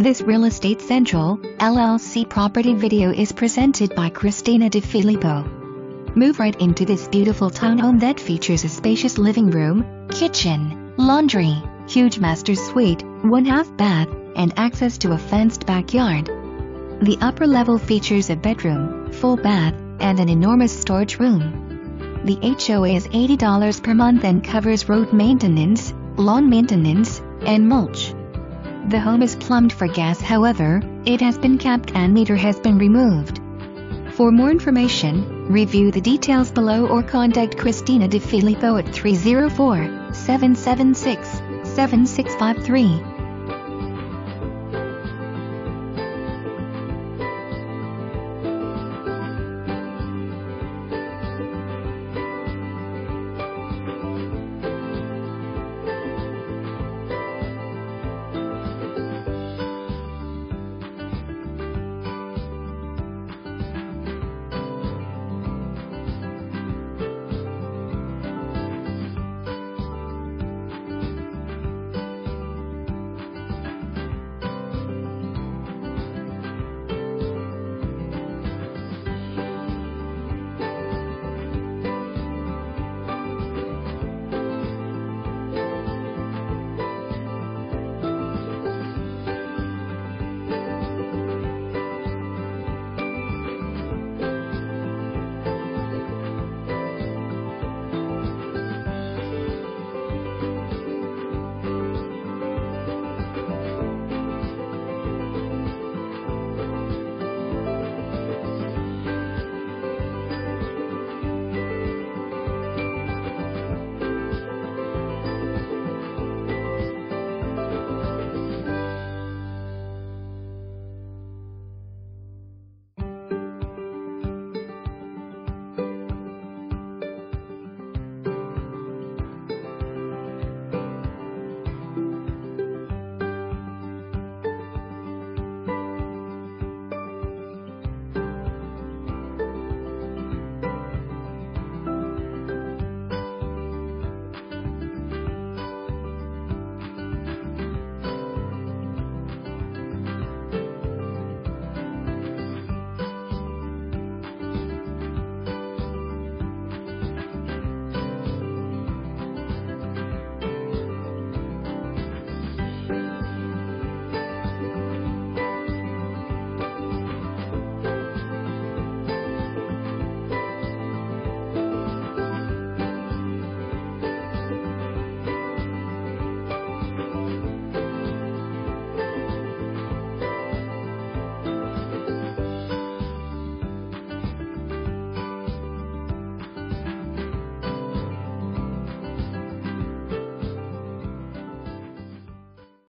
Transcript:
This Real Estate Central, LLC property video is presented by Christina DiFilippo. Move right into this beautiful townhome that features a spacious living room, kitchen, laundry, huge master suite, one-half bath, and access to a fenced backyard. The upper level features a bedroom, full bath, and an enormous storage room. The HOA is $80 per month and covers road maintenance, lawn maintenance, and mulch. The home is plumbed for gas, however, it has been capped and meter has been removed. For more information, review the details below or contact Christina DiFilippo at 304-776-7653.